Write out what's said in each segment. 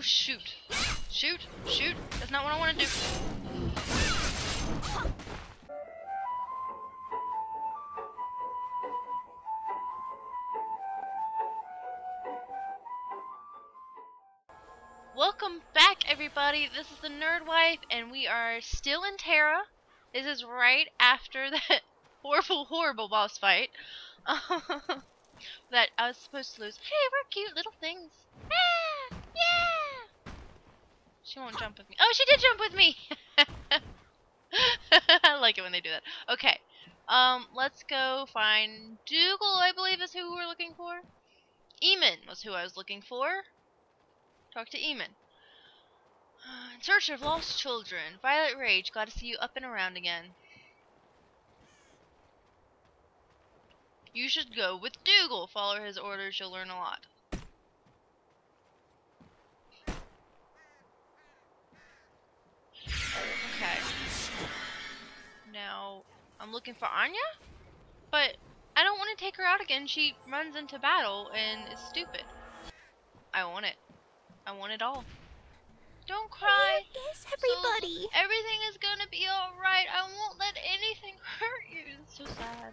Oh shoot. Shoot, shoot. That's not what I want to do. Welcome back, everybody. This is the Nerd Wife, and we are still in Terra. This is right after that horrible, horrible boss fight that I was supposed to lose. Hey, we're cute little things. Ah, yeah. She won't jump with me. Oh, she did jump with me. I like it when they do that. Okay. Let's go find Dougal, I believe is who we're looking for. Eamon was who I was looking for. Talk to Eamon. In search of lost children. Violet Rage, glad to see you up and around again. You should go with Dougal. Follow his orders, you'll learn a lot. Okay. Now, I'm looking for Anya? But I don't want to take her out again. She runs into battle and is stupid. I want it. I want it all. Don't cry. Yes, everybody. So, everything is gonna be alright. I won't let anything hurt you. It's so sad.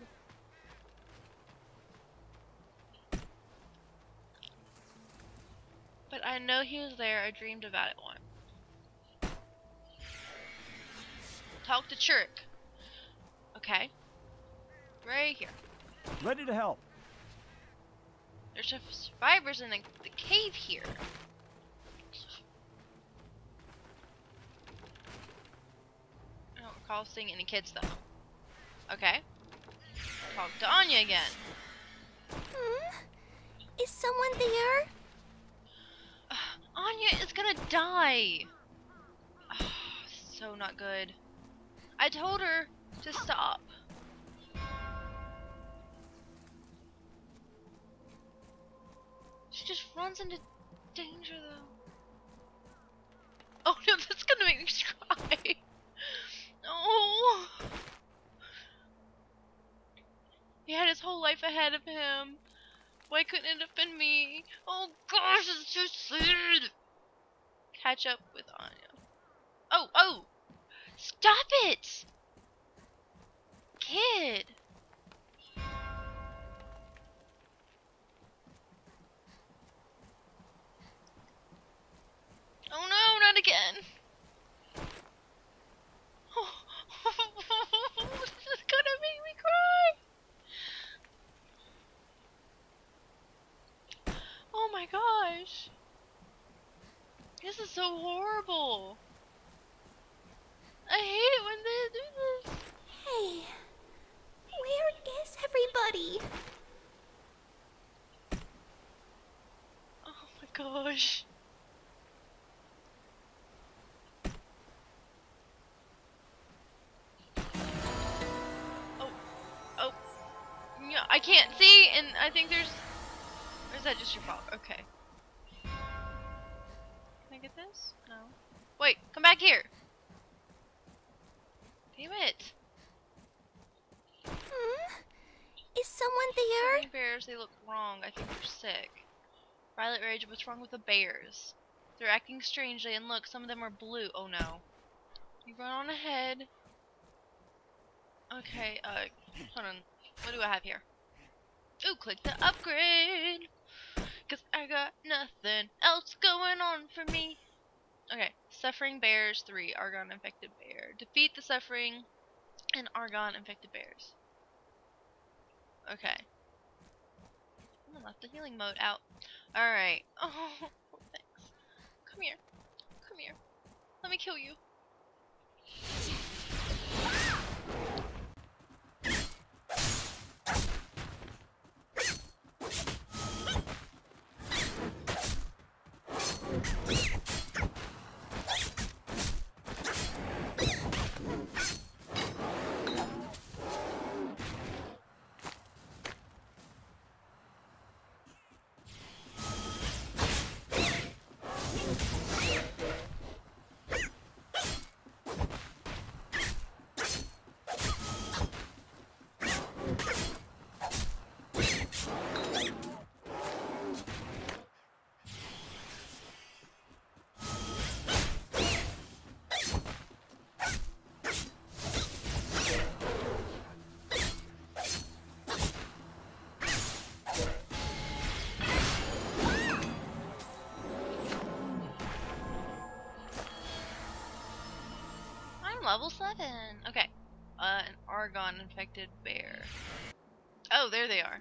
But I know he was there. I dreamed about it once. Talk to Chirk. Okay. Right here. Ready to help. There's survivors in the cave here. Call seeing any kids though. Okay. Talk to Anya again. Is someone there? Anya is gonna die. Oh, so not good. I told her to stop. She just runs into danger though. Oh no, that's gonna make me cry. Oh, he had his whole life ahead of him. Why couldn't it have been me? Oh gosh, it's too sad. Catch up with Anya. Oh, oh, stop it, kid. Oh no, not again. This is so horrible. I hate it when they do this. Hey, where is everybody? Oh my gosh. Oh, oh, yeah, I can't see, and I think there's. Or is that just your fault? Okay. Get this? No. Wait, come back here. Damn it. Is someone there? So bears, they look wrong. I think they're sick. Violet Rage, what's wrong with the bears? They're acting strangely, and look, some of them are blue. Oh no. You run on ahead. Okay, hold on. What do I have here? Ooh, click the upgrade. 'Cause I got nothing else going on for me. Okay, suffering bears 3, Argon infected bear. Defeat the suffering and Argon infected bears. Okay. I'm gonna let the healing mode out. Alright. Oh, thanks. Come here. Come here. Let me kill you. level 7. Okay. An Argon infected bear. Oh, there they are.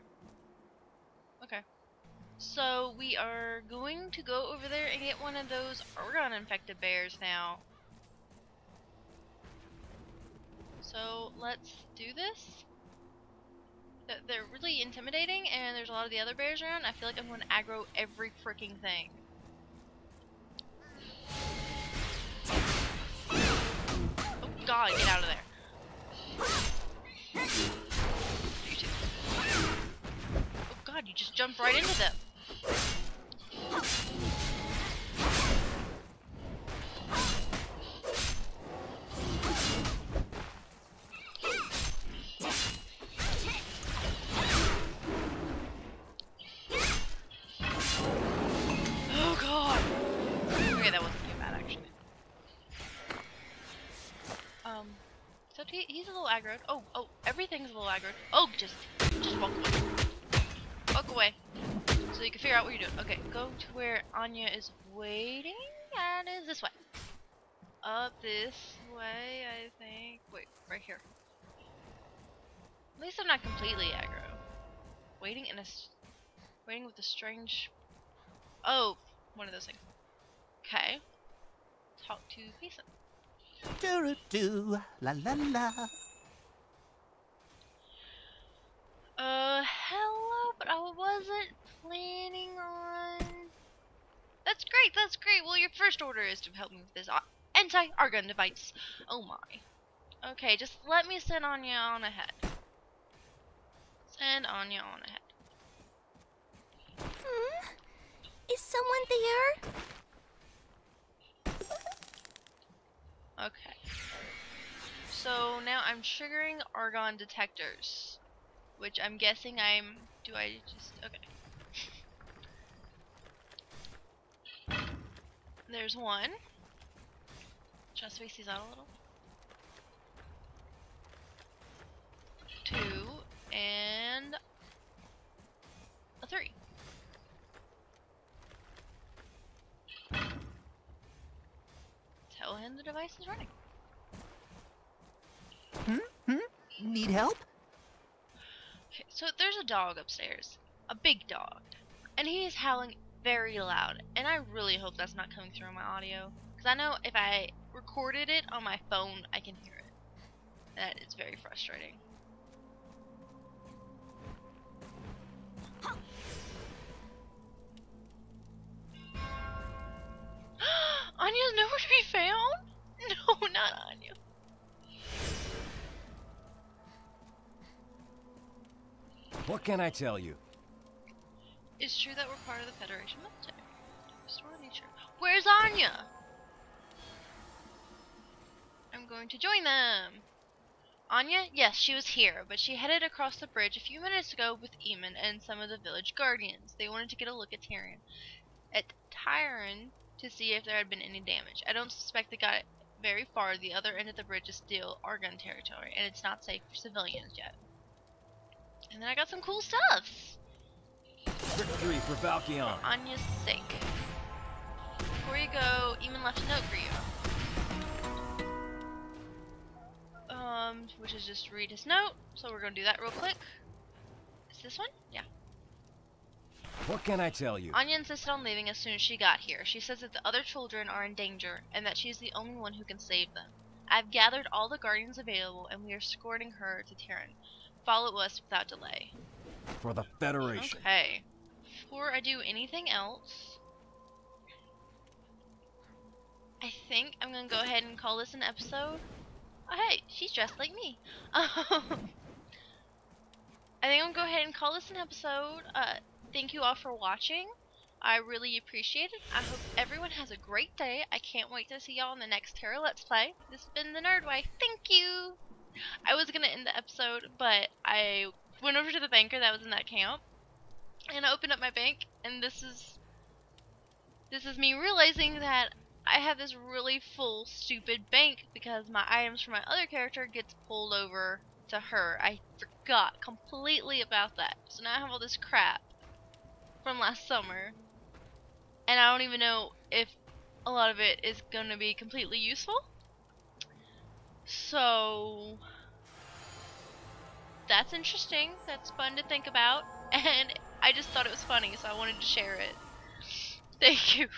Okay. So we are going to go over there and get one of those Argon infected bears now. So let's do this. They're really intimidating, and there's a lot of the other bears around. I feel like I'm going to aggro every freaking thing. Oh god, get out of there. You too. Oh god, you just jumped right into them. He's a little aggroed. Oh, everything's a little aggroed. Oh, just walk away. Walk away. So you can figure out what you're doing. Okay, go to where Anya is waiting. That is this way. Up this way, I think. Wait, right here. At least I'm not completely aggro. Waiting with a strange... Oh, one of those things. Okay. Talk to Mason. Do do la la la. Hello, but I wasn't planning on. That's great. That's great. Well, your first order is to help me with this anti-argon device. Oh my. Okay, just let me send Anya on ahead. Send Anya on ahead. Hmm. Is someone there? Okay, so now I'm triggering Argon detectors, which I'm guessing I'm, do I just, okay. There's one. Try to space these out a little. Two, and a three. Tell him the device is running. Need help? Okay, so there's a dog upstairs. A big dog. And he is howling very loud. And I really hope that's not coming through my audio. Because I know if I recorded it on my phone, I can hear it. That is very frustrating. Anya's nowhere to be found? No, not Anya. What can I tell you? It's true that we're part of the Federation military. Restore nature. Where's Anya? I'm going to join them. Anya? Yes, she was here, but she headed across the bridge a few minutes ago with Eamon and some of the village guardians. They wanted to get a look at Terran. At Tyran. To see if there had been any damage. I don't suspect they got very far. The other end of the bridge is still Argon territory, and it's not safe for civilians yet. And then I got some cool stuffs. Victory for Falchion. For Anya's sake. Before you go, Eamon left a note for you. Which is just read his note. So we're gonna do that real quick. Is this one? Yeah. What can I tell you? Anya insisted on leaving as soon as she got here. She says that the other children are in danger and that she's the only one who can save them. I've gathered all the guardians available and we are escorting her to Terran. Follow us without delay. For the Federation. Okay. Before I do anything else, I think I'm going to go ahead and call this an episode. Oh, hey, she's dressed like me. I think I'm going to go ahead and call this an episode. Thank you all for watching. I really appreciate it. I hope everyone has a great day. I can't wait to see y'all in the next Terra Let's Play. This has been the Nerd Wife. Thank you! I was going to end the episode, but I went over to the banker that was in that camp, and I opened up my bank, and this is me realizing that I have this really full, stupid bank because my items from my other character gets pulled over to her. I forgot completely about that. So now I have all this crap from last summer, and I don't even know if a lot of it is going to be completely useful, So that's interesting. That's fun to think about. And I just thought it was funny, so I wanted to share it. Thank you.